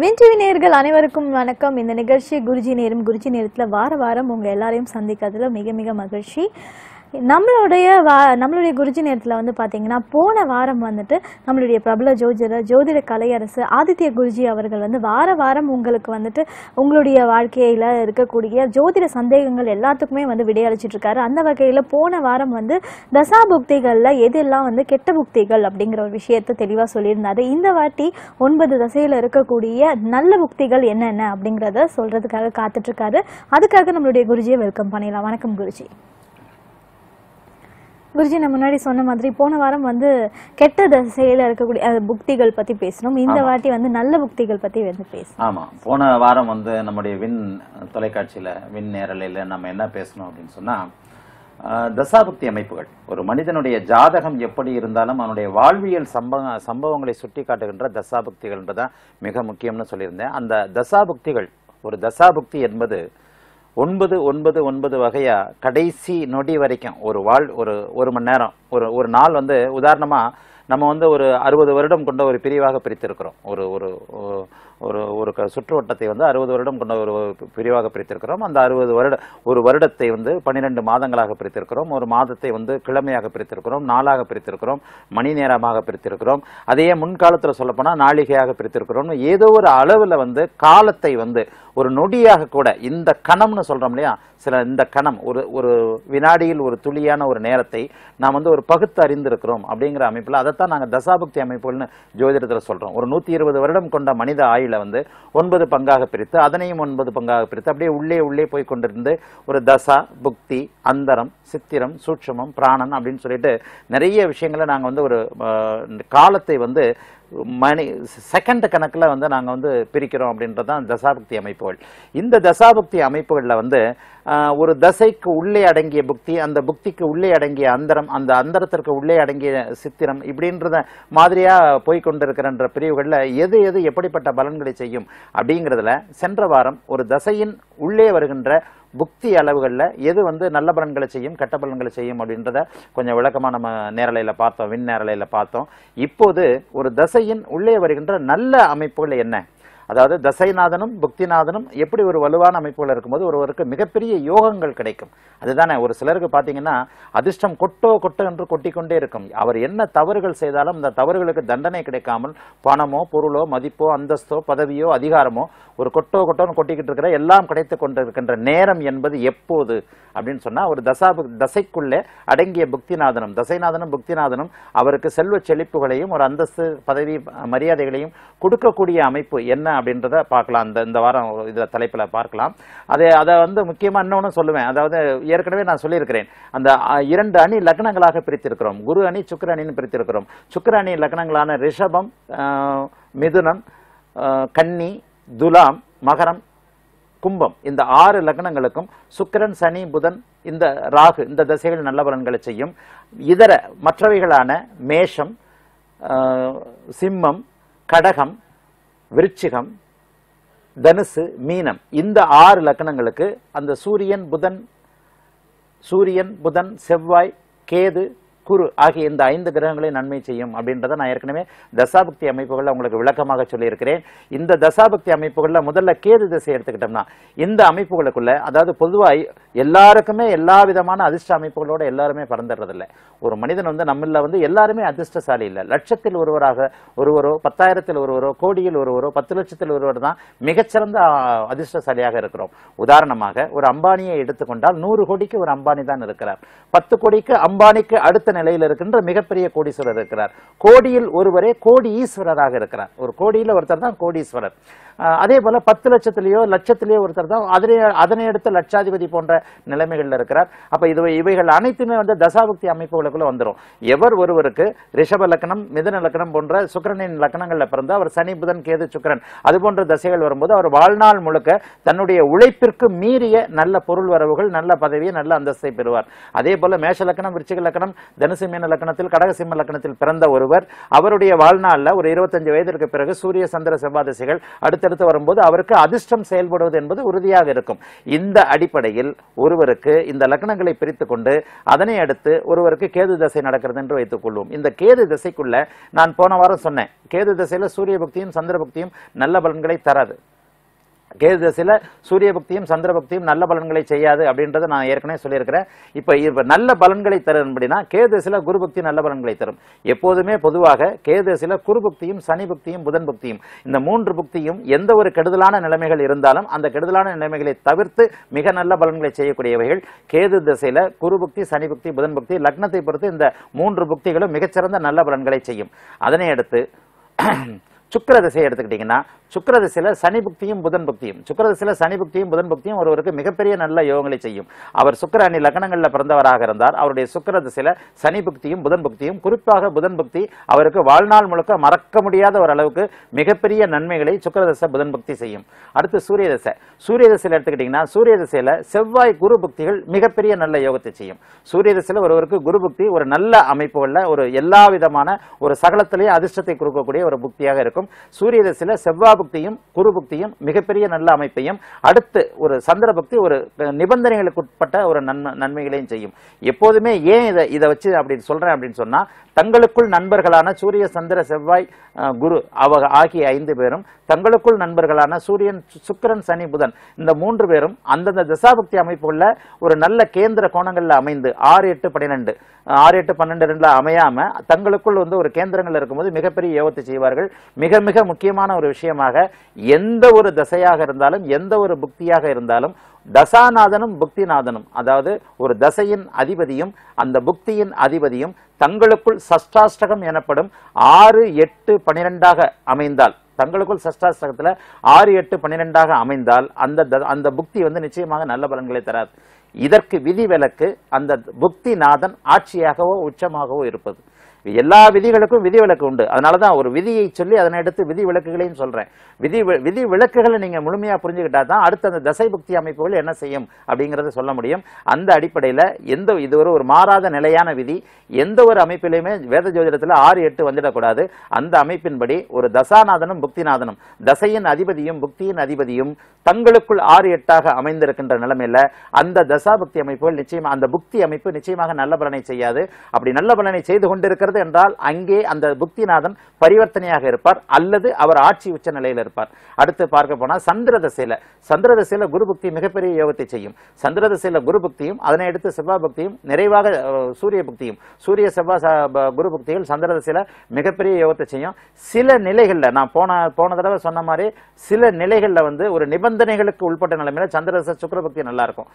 Win TV நேயர்கள் அனைவருக்கும் வணக்கம். இந்த நிகழ்ச்சி குருஜி நேரம். குருஜி நேரத்தில் வார வாரம் உங்கள் எல்லாரையும் சந்திக்கிறதுல மிக மிக மகிழ்ச்சி. நம்மளுடைய குருஜி நேரத்தில் வந்து பார்த்தீங்கன்னா போன வாரம் வந்துட்டு நம்மளுடைய பிரபல ஜோதிட கலையரசு ஆதித்ய குருஜி அவர்கள் வந்து வார வாரம் உங்களுக்கு வந்துட்டு உங்களுடைய வாழ்க்கையில் இருக்கக்கூடிய ஜோதிட சந்தேகங்கள் எல்லாத்துக்குமே வந்து விடையளிச்சிட்ருக்காரு. அந்த வகையில் போன வாரம் வந்து தசா புக்திகளில் எதெல்லாம் வந்து கெட்ட புக்திகள் அப்படிங்கிற ஒரு விஷயத்தை தெளிவாக சொல்லியிருந்தார். இந்த வாட்டி 9 தசையில் இருக்கக்கூடிய நல்ல புக்திகள் என்னென்ன அப்படிங்கிறத சொல்கிறதுக்காக காத்துட்ருக்காரு. அதுக்காக நம்மளுடைய குருஜியை வெல்கம் பண்ணிடலாம். வணக்கம் குருஜி. குருஜி, நான் முன்னாடி சொன்ன மாதிரி போன வாரம் வந்து கெட்ட தசையில் இருக்கக்கூடிய புக்திகள் பற்றி பேசணும். இந்த வாட்டி வந்து நல்ல புக்திகள் பற்றி வந்து பேசணும். ஆமாம், போன வாரம் வந்து நம்முடைய வின் தொலைக்காட்சியில் வின் நேரலையில் நம்ம என்ன பேசணும் அப்படின்னு சொன்னால், தசாபுக்தி அமைப்புகள் ஒரு மனிதனுடைய ஜாதகம் எப்படி இருந்தாலும் அவனுடைய வாழ்வியல் சம்பவங்களை சுட்டி காட்டுகின்ற தசாபுக்திகள்ன்றதான் மிக முக்கியம்னு சொல்லியிருந்தேன். அந்த தசாபுக்திகள், ஒரு தசாபுக்தி என்பது 9 வகையாக கடைசி நொடி வரைக்கும் ஒரு மணி நேரம் ஒரு நாள் வந்து உதாரணமாக நம்ம வந்து ஒரு 60 வருடம் கொண்ட ஒரு பிரிவாக பிரித்திருக்கிறோம். ஒரு ஒரு ஒரு சுற்றுவட்டத்தை வந்து 60 வருடம் கொண்ட ஒரு பிரிவாக பிரித்திருக்கிறோம். அந்த 60 வருடம் ஒரு வருடத்தை வந்து 12 மாதங்களாக பிரித்திருக்கிறோம். ஒரு மாதத்தை வந்து கிழமையாக பிரித்திருக்கிறோம், நாளாக பிரித்திருக்கிறோம், மணி நேரமாக பிரித்திருக்கிறோம். அதையே முன்காலத்தில் சொல்லப்போனால் நாளிகையாக பிரித்திருக்கிறோம். ஏதோ ஒரு அளவில் வந்து காலத்தை வந்து ஒரு நொடியாக கூட, இந்த கணம்னு சொல்கிறோம் இல்லையா, இந்த கணம் ஒரு வினாடியில் ஒரு துளியான ஒரு நேரத்தை நாம் வந்து ஒரு பகுத்து அறிந்திருக்கிறோம் அப்படிங்கிற அமைப்பில் அதைத்தான் நாங்கள் தசாபுக்தி அமைப்புகள்னு ஜோதிடத்தில் சொல்கிறோம். ஒரு 120 வருடம் கொண்ட மனித ஆயுளை வந்து 9 பங்காக பிரித்து, அதனையும் 9 பங்காக பிரித்து, அப்படியே உள்ளே போய் கொண்டிருந்து ஒரு தசா புக்தி, அந்தரம், சித்திரம், சூட்சமம், பிராணன் அப்படின்னு சொல்லிட்டு நிறைய விஷயங்களை நாங்கள் வந்து ஒரு காலத்தை வந்து செகண்ட் கணக்கில் வந்து நாங்கள் வந்து பிரிக்கிறோம் அப்படின்றதான் தசாபுக்தி அமைப்புகள். இந்த தசாபுக்தி அமைப்புகளில் வந்து ஒரு தசைக்கு உள்ளே அடங்கிய புக்தி, அந்த புக்திக்கு உள்ளே அடங்கிய அந்தரம், அந்த அந்தரத்திற்கு உள்ளே அடங்கிய சித்திரம், இப்படின்றத மாதிரியாக போய்கொண்டிருக்கிறன்ற பிரிவுகளில் எது எது எப்படிப்பட்ட பலன்களை செய்யும் அப்படிங்கிறதுல சென்ற வாரம் ஒரு தசையின் உள்ளே வருகின்ற புக்தி அளவுகளில் எது வந்து நல்ல பலன்களை செய்யும், கெட்ட பலன்களை செய்யும் அப்படின்றத கொஞ்சம் விளக்கமாக நம்ம நேரலையில் பார்த்தோம், வின் நேரலையில் பார்த்தோம். இப்போது ஒரு தசையின் உள்ளே வருகின்ற நல்ல அமைப்புகள் என்ன, அதாவது தசைநாதனும் புக்திநாதனும் எப்படி ஒரு வலுவான அமைப்புகள் இருக்கும்போது ஒருவருக்கு மிகப்பெரிய யோகங்கள் கிடைக்கும். அதுதானே, ஒரு சிலருக்கு பார்த்தீங்கன்னா அதிர்ஷ்டம் கொட்டோ என்று கொட்டிக்கொண்டே இருக்கும். அவர் என்ன தவறுகள் செய்தாலும் அந்த தவறுகளுக்கு தண்டனை கிடைக்காமல் பணமோ பொருளோ மதிப்போ அந்தஸ்தோ பதவியோ அதிகாரமோ ஒரு கொட்டோன்னு கொட்டிக்கிட்டு இருக்கிற எல்லாம் கிடைத்து கொண்டிருக்கின்ற நேரம் என்பது எப்போது அப்படின்னு சொன்னால், ஒரு தசைக்குள்ளே அடங்கிய புக்திநாதனும் தசைநாதனும் புக்திநாதனும் அவருக்கு செல்வ செழிப்புகளையும் ஒரு அந்தஸ்து பதவி மரியாதைகளையும் கொடுக்கக்கூடிய அமைப்பு என்ன அப்படின்றத பார்க்கலாம். இந்த வாரம் இதில் தலைப்பில் பார்க்கலாம். அதை வந்து முக்கியமாக இன்னொன்று சொல்லுவேன். அதாவது ஏற்கனவே நான் சொல்லியிருக்கிறேன், அந்த 2 அணி லக்னங்களாக பிரித்திருக்கிறோம். குரு அணி, சுக்கிர அணின்னு பிரித்திருக்கிறோம். சுக்கிர அணி லக்னங்களான ரிஷபம், மிதுனம், கன்னி, துலாம், மகரம், கும்பம், இந்த 6 லக்னங்களுக்கும் சுக்கிரன், சனி, புதன், இந்த ராகு, இந்த தசைகள் நல்ல பலன்களை செய்யும். இதர மற்றவைகளான மேஷம், சிம்மம், கடகம், விருச்சிகம், தனுசு, மீனம், இந்த 6 லக்னங்களுக்கு அந்த சூரியன் புதன் செவ்வாய், கேது, குரு ஆகிய இந்த 5 கிரகங்களை நன்மை செய்யும் அப்படின்றத நான் ஏற்கனவே தசாபக்தி அமைப்புகளில் உங்களுக்கு விளக்கமாக சொல்லியிருக்கிறேன். இந்த தசாபக்தி அமைப்புகளில் முதல்ல கேது திசை எடுத்துக்கிட்டோம்னா, இந்த அமைப்புகளுக்குள்ள, அதாவது பொதுவாக எல்லாருக்குமே எல்லா விதமான அதிர்ஷ்ட அமைப்புகளோடு எல்லாருமே பறந்துடுறதில்லை. ஒரு மனிதன் வந்து நம்மள வந்து எல்லாருமே அதிர்ஷ்டசாலி இல்லை. லட்சத்தில் ஒருவரோ 10,000-ல் ஒருவரோ, கோடியில் ஒருவரோ, 10 லட்சத்தில் ஒருவர் தான் மிகச்சிறந்த அதிர்ஷ்டசாலியாக இருக்கிறோம். உதாரணமாக ஒரு அம்பானியை எடுத்துக்கொண்டால் 100 கோடிக்கு ஒரு அம்பானி தான் இருக்கிறார். 10 கோடிக்கு அம்பானிக்கு அடுத்த நிலையில் இருக்கின்ற மிகப்பெரிய கோடீஸ்வரர் இருக்கிறார். கோடியில் ஒருவரே கோடி ஈஸ்வரராக இருக்கிறார். ஒரு கோடியில் ஒருத்தர் தான் கோடீஸ்வரர். அதே போல 10 லட்சத்திலேயோ ஒருத்தர் தான் அதனை அடுத்த லட்சாதிபதி போன்ற நிலைமைகளில் இருக்கிறார். அப்ப இவைகள் அனைத்துமே வந்து தசாபக்தி அமைப்புகளுக்குள்ள வந்துடும். எவர் ஒருவருக்கு ரிஷப லக்னம், மிதுன லக்னம் போன்ற சுக்கிரனின் லக்னங்கள்ல பிறந்து அவர் சனி, புதன், கேது, சுக்கிரன் அது போன்ற தசைகள் வரும்போது அவர் வாழ்நாள் முழுக்க தன்னுடைய உழைப்பிற்கு மீறிய நல்ல பொருள் வரவுகள், நல்ல பதவியை, நல்ல அந்தஸ்தை பெறுவார். அதே போல மேஷ லக்னம், விருச்சிக லக்னம், தனுசு, மீன லக்னத்தில், கடகசிம்ம லக்னத்தில் பிறந்த ஒருவர் அவருடைய வாழ்நாளில் ஒரு 25 வயதிற்கு பிறகு சூரிய, சந்திர, செவ்வாய் திசைகள், அடுத்த கருத்து வரும்போது அவருக்கு அதிர்ஷ்டம் செயல்படுவது என்பது உறுதியாக இருக்கும். இந்த அடிப்படையில் ஒருவருக்கு இந்த லக்னங்களை பிரித்துக் கொண்டு அதனை அடுத்து ஒருவருக்கு கேது தசை நடக்கிறது என்று வைத்துக் கொள்வோம். இந்த கேது தசைக்குள்ள நான் போன வாரம் சொன்னேன், கேது தசையில சூரிய பக்தியும் சந்திர பக்தியும் நல்ல பலன்களை தராது, கேது தசையில சூரிய பக்தியும் சந்திர பக்தியும் நல்ல பலன்களை செய்யாது அப்படின்றத நான் ஏற்கனவே சொல்லியிருக்கிறேன். இப்போ நல்ல பலன்களை தரும் அப்படின்னா கேது தசையில குரு பக்தி நல்ல பலன்களை தரும். எப்போதுமே பொதுவாக கேது தசையில குரு பக்தியும் சனி பக்தியும் புதன் பக்தியும் இந்த மூன்று பக்தியும் எந்த ஒரு கெடுதலான நிலைமைகள் இருந்தாலும் அந்த கெடுதலான நிலைமைகளை தவிர்த்து மிக நல்ல பலன்களை செய்யக்கூடியவைகள் கேது தசையில குரு பக்தி சனி பக்தி புதன் பக்தி லக்னத்தை பொறுத்து இந்த மூன்று பக்திகளும் மிகச்சிறந்த நல்ல பலன்களை செய்யும். அதனை அடுத்து சுக்கிர திசையை எடுத்துக்கிட்டிங்கன்னா சுக்கிர திசையில் சனி புக்தியும் புதன் பக்தியும் ஒருவருக்கு மிகப்பெரிய நல்ல யோகங்களை செய்யும். அவர் சுக்கிர அணி லக்னங்களில் பிறந்தவராக இருந்தார். அவருடைய சுக்கிர திசையில் சனி புக்தியும் புதன் பக்தியும் குறிப்பாக புதன் பக்தி அவருக்கு வாழ்நாள் முழுக்க மறக்க முடியாத ஒரு அளவுக்கு மிகப்பெரிய நன்மைகளை சுக்கிர திசை புதன் பக்தி செய்யும். அடுத்து சூரிய திசை. சூரிய திசையில் எடுத்துக்கிட்டிங்கன்னா சூரிய திசையில் செவ்வாய் குரு பக்திகள் மிகப்பெரிய நல்ல யோகத்தை செய்யும். சூரிய திசையில் ஒருவருக்கு குரு பக்தி ஒரு நல்ல அமைப்புகளில் ஒரு எல்லா விதமான ஒரு சகலத்திலேயே அதிர்ஷ்டத்தை கொடுக்கக்கூடிய ஒரு புக்தியாக இருக்கும். சூரிய திசையில செவ்வாய் பக்தியும் குரு பக்தியும் மிகப்பெரிய நல்ல அமைப்பையும் அடுத்து ஒரு சந்திர பக்தி ஒரு நிபந்தனைகளுக்கு உட்பட்ட ஒரு நன்மைகளையும் செய்யும். எப்போதுமே ஏன் இதை வச்சு அப்படி சொல்றேன் அப்படின்னு சொன்னா தங்களுக்குள் நண்பர்களான சூரிய சந்திர செவ்வாய் குரு ஆகிய 5 பேரும் தங்களுக்குள் நண்பர்களான சூரியன் சுக்கிரன் சனி புதன் இந்த 3 பேரும் அந்தந்த தசாபக்தி அமைப்புள்ள ஒரு நல்ல கேந்திர கோணங்களில் அமைந்து 6, 8, 12 அமையாம தங்களுக்குள் வந்து ஒரு கேந்திரங்கள் இருக்கும்போது மிகப்பெரிய யோகத்தை செய்வார்கள். மிக மிக முக்கியமான ஒரு விஷயமாக எந்த ஒரு தசையாக இருந்தாலும் எந்த ஒரு புக்தியாக இருந்தாலும் தசாநாதனும் புக்திநாதனும் அதாவது ஒரு தசையின் அதிபதியும் அந்த புக்தியின் அதிபதியும் தங்களுக்குள் சஷ்டாஷ்டகம் எனப்படும் 6, 8, 12 அமைந்தால் தங்களுக்குள் சஷ்டாஷ்டகத்தில் 6, 8, 12 அமைந்தால் அந்த புக்தி வந்து நிச்சயமாக நல்ல பலன்களை தராது. இதற்கு விதிவிலக்கு அந்த புக்திநாதன் ஆட்சியாகவோ உச்சமாகவோ இருப்பது. எல்லா விதிகளுக்கும் விதி விலக்கு உண்டு. அதனால தான் ஒரு விதியை சொல்லி அதனை அடுத்து விதி விலக்குகளையும் சொல்கிறேன். விதி விலக்குகளை நீங்கள் முழுமையாக புரிஞ்சுக்கிட்டா தான் அடுத்து அந்த தசை பக்தி அமைப்புகள் என்ன செய்யும் அப்படிங்கிறத சொல்ல முடியும். அந்த அடிப்படையில் இது ஒரு மாறாத நிலையான விதி. எந்த ஒரு அமைப்பிலையுமே வேத ஜோதிடத்தில் 6, 8 வந்துடக்கூடாது. அந்த அமைப்பின்படி ஒரு தசாநாதனும் புக்திநாதனும் தசையின் அதிபதியும் புக்தியின் அதிபதியும் தங்களுக்குள் 6, 8 அமைந்திருக்கின்ற நிலைமையில் அந்த தசா பக்தி அமைப்புகள் நிச்சயமாக அந்த புக்தி அமைப்பு நிச்சயமாக நல்ல பலனை செய்யாது. அப்படி நல்ல பலனை செய்து கொண்டிருக்கிற என்றால் அங்கே அந்த புக்திநாதன் பரிவர்த்தனையாக இருப்பார் அல்லது அவர் ஆட்சி உச்ச நிலையில் இருப்பார். அடுத்து பார்க்க போனால் சந்திர திசையில குரு பக்தி மிகப்பெரிய யோகத்தை செய்யும். சந்திர திசையில குரு பக்தியும் அதனை அடுத்து செவ்வாய் பக்தியும் நிறைவாக சூரிய பக்தியும் சூரிய செவ்வாய் குரு பக்திகள் சந்திர திசையில மிகப்பெரிய யோகத்தை செய்யும். சில நிலைகளில் நான் போன தடவை சொன்ன மாதிரி சில நிலைகளில் வந்து ஒரு நிபந்தனைகளுக்கு உட்பட்ட நிலைமையில சந்திர திசை சுக்கிர பக்தி நல்லா இருக்கும்.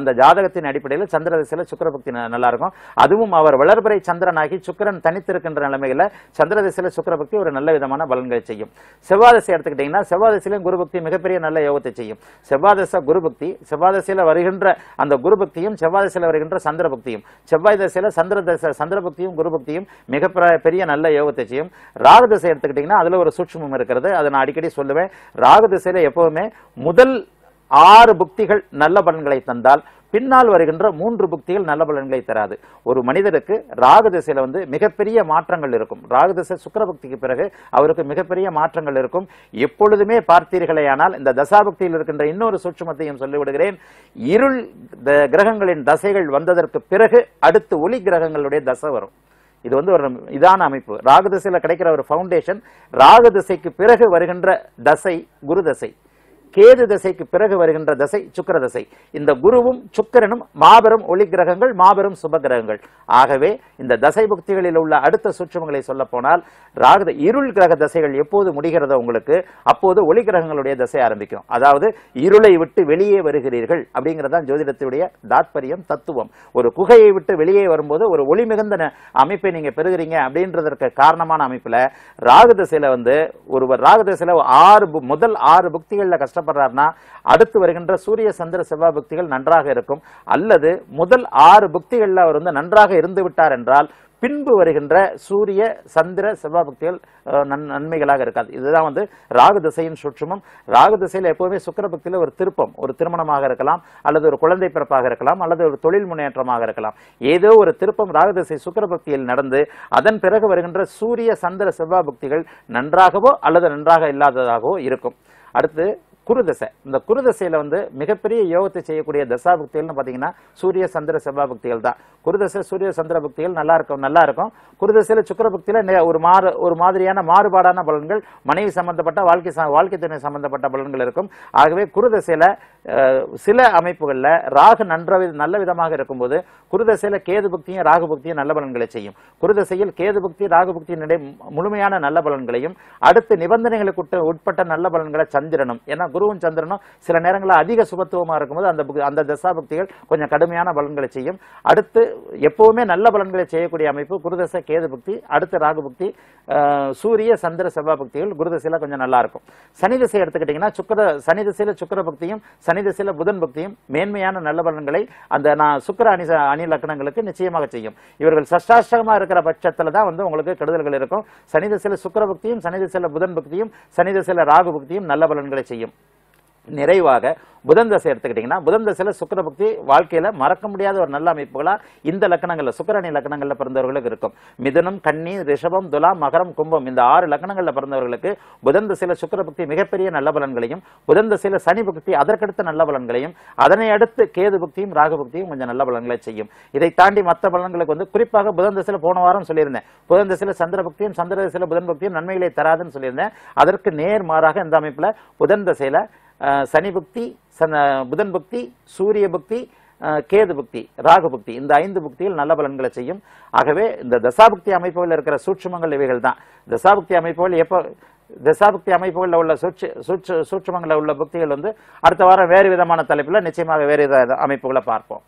அந்த ஜாதகத்தின் அடிப்படையில் சந்திர திசையில சுக்கிர பக்தி நல்லா இருக்கும். அதுவும் அவர் வளர்பிறை சந்திரனாகி சுக்கிர தனித்திருக்கின்ற நிலைமையில சந்திர திசையில சுக்கிர பக்தி ஒரு நல்ல விதமான பலன்களை செய்யும். செவ்வாய் திசை எடுத்துக்கிட்டீங்கன்னா செவ்வாய் திசையிலும் குரு பக்தி மிகப்பெரிய நல்ல யோகத்தை செய்யும். செவ்வாய் திசை குரு பக்தி செவ்வாய் திசையில வருகின்ற அந்த குரு பக்தியும் செவ்வாய் திசையில வருகின்ற சந்திர பக்தியும் செவ்வாய் திசையில சந்திர பக்தியும் குரு பக்தியும் மிகப்பெரிய நல்ல யோகத்தை செய்யும். ராகு திசை எடுத்துக்கிட்டீங்கன்னா அதுல ஒரு சூட்சுமம் இருக்கிறது. அதை நான் அடிக்கடி சொல்லுவேன். ராகு திசையில எப்பவுமே முதல் 6 புக்திகள் நல்ல பலன்களை தந்தால் பின்னால் வருகின்ற 3 புக்திகள் நல்ல பலன்களை தராது. ஒரு மனிதருக்கு ராகு திசையில் வந்து மிகப்பெரிய மாற்றங்கள் இருக்கும். ராகு திசை சுக்கிர பக்திக்கு பிறகு அவருக்கு மிகப்பெரிய மாற்றங்கள் இருக்கும். எப்பொழுதுமே பார்த்தீர்களேயானால் இந்த தசாபக்தியில் இருக்கின்ற இன்னொரு சூட்சுமத்தையும் சொல்லிவிடுகிறேன். இருள் கிரகங்களின் தசைகள் வந்ததற்கு பிறகு அடுத்து ஒளி கிரகங்களுடைய தசை வரும். இது வந்து ஒரு இதான அமைப்பு. ராகு திசையில் கிடைக்கிற ஒரு ஃபவுண்டேஷன் ராகு திசைக்கு பிறகு வருகின்ற தசை குரு தசை, கேது திசைக்கு பிறகு வருகின்ற தசை சுக்கிர தசை. இந்த குருவும் சுக்கிரனும் மாபெரும் ஒளி கிரகங்கள், மாபெரும் சுப கிரகங்கள். ஆகவே இந்த தசை புக்திகளில் உள்ள அடுத்த சூட்சுமங்களை சொல்ல போனால் இருள் கிரக தசைகள் எப்போது முடிகிறதோ உங்களுக்கு அப்போது ஒளி கிரகங்களுடைய தசை ஆரம்பிக்கும். அதாவது இருளை விட்டு வெளியே வருகிறீர்கள் அப்படிங்கிறதான் ஜோதிடத்துடைய தாத்பரியம், தத்துவம். ஒரு குகையை விட்டு வெளியே வரும்போது ஒரு ஒளி மிகுந்த அமைப்பை நீங்க பெறுகிறீங்க அப்படின்றதற்கு காரணமான அமைப்புல ராகு திசையில வந்து ஒருவர் ராகு திசையில முதல் 6 புக்திகளில் கஷ்டம் அடுத்து வருகின்ற சூரிய சந்திர செவ்வாய் புக்திகள் நன்றாக இருக்கும். அல்லது முதல் 6 புக்திகள் அவர் வந்து நன்றாக இருந்து விட்டார் என்றால் பின்பு வருகின்ற சூரிய சந்திர செவ்வாய் பக்திகள் நன்மைகளாக இருக்காது. இதுதான் வந்து ராகு திசையின் சூட்சுமம். ராகு திசையில் எப்போவுமே சுக்கிர பக்தியில் ஒரு திருப்பம், ஒரு திருமணமாக இருக்கலாம் அல்லது ஒரு குழந்தை பிறப்பாக இருக்கலாம் அல்லது ஒரு தொழில் முன்னேற்றமாக இருக்கலாம். ஏதோ ஒரு திருப்பம் ராகு திசை சுக்கிர பக்தியில் நடந்து அதன் பிறகு வருகின்ற சூரிய சந்திர செவ்வாய் பக்திகள் நன்றாகவோ அல்லது நன்றாக இல்லாததாகவோ இருக்கும். அடுத்து குருதசை. இந்த குருதசையில் வந்து மிகப்பெரிய யோகத்தை செய்யக்கூடிய தசாபக்திகள்னு பார்த்தீங்கன்னா சூரிய சந்திர செவ்வாய் பக்திகள் தான். குருதசை சூரிய சந்திர பக்திகள் நல்லா இருக்கும். குருதசையில் சுக்கிர பக்தியில் ஒரு மாதிரியான மாறுபாடான பலன்கள், மனைவி சம்பந்தப்பட்ட வாழ்க்கை துணை சம்பந்தப்பட்ட பலன்கள் இருக்கும். ஆகவே குருதசையில் சில அமைப்புகளில் ராகு நல்ல விதமாக இருக்கும்போது குருதசையில் கேது பக்தியும் ராகு பக்தியும் நல்ல பலன்களை செய்யும். குருதசையில் கேது பக்தி ராகு பக்தியினுடைய முழுமையான நல்ல பலன்களையும், அடுத்து நிபந்தனைகளுக்கு உட்பட்ட நல்ல பலன்களை சந்திரனும், ஏன்னா குருவும் சந்திரனும் சில நேரங்களில் அதிக சுபத்துவமாக இருக்கும்போது அந்த தசாபக்திகள் கொஞ்சம் கடுமையான பலன்களை செய்யும். அடுத்து எப்பவுமே நல்ல பலன்களை செய்யக்கூடிய அமைப்பு குருதசை கேது பக்தி, அடுத்து ராகு பக்தி, சூரிய சந்திர செவ்வாய் பக்திகள் குருதசையில் கொஞ்சம் நல்லா இருக்கும். சனி திசை எடுத்துக்கிட்டிங்கன்னா சனி திசையில் சுக்கிர பக்தியும் சனி திசையில் புதன் பக்தியும் மேன்மையான நல்ல பலன்களை அந்த சுக்கிர அணி லக்னங்களுக்கு நிச்சயமாக செய்யும். இவர்கள் சஷ்டாஷ்டகமாக இருக்கிற பட்சத்தில் தான் வந்து உங்களுக்கு கெடுதல்கள் இருக்கும். சனி திசையில் சுக்கிர பக்தியும் சனி திசையில் புதன் பக்தியும் சனி திசையில் ராகு பக்தியும் நல்ல பலன்களை செய்யும். நிறைவாக புதன் தசை எடுத்துக்கிட்டிங்கன்னா புதன் தசையில் சுக்கிர பக்தி வாழ்க்கையில் மறக்க முடியாத ஒரு நல்ல அமைப்புகளாக இந்த லக்கணங்களில் சுக்கிரணி லக்கணங்களில் பிறந்தவர்களுக்கு இருக்கும். மிதுனம், கன்னி, ரிஷபம், துலா, மகரம், கும்பம் இந்த 6 லக்கணங்களில் பிறந்தவர்களுக்கு புதன் தசையில் சுக்கிர பக்தி மிகப்பெரிய நல்ல பலன்களையும், புதன் தசையில் சனி பக்தி அதற்கடுத்த நல்ல பலன்களையும், அதனை அடுத்து கேது பக்தியும் ராகு பக்தியும் கொஞ்சம் நல்ல பலன்களை செய்யும். இதை தாண்டி மற்ற பலன்களுக்கு வந்து குறிப்பாக புதன் தசையில் போன வாரம் சொல்லியிருந்தேன், புதன் தசையில் சந்திர பக்தியும் சந்திர தசையில் புதன் பக்தியும் நன்மைகளை தராதுன்னு சொல்லியிருந்தேன். அதற்கு நேர் மாறாக இந்த அமைப்பில் புதன் தசையில் சனி பக்தி, புதன் பக்தி, சூரிய பக்தி, கேது பக்தி, ராகு பக்தி இந்த 5 பக்தியில் நல்ல பலன்களை செய்யும். ஆகவே இந்த தசாபக்தி அமைப்புகளில் இருக்கிற சூட்சுமங்கள் இவைகள் தான். தசாபக்தி அமைப்புகள் தசாபக்தி அமைப்புகளில் உள்ள சூட்சுமங்களில் உள்ள பக்திகள் வந்து அடுத்த வாரம் வேறு விதமான தலைப்பில் நிச்சயமாக வேறு அமைப்புகளை பார்ப்போம்.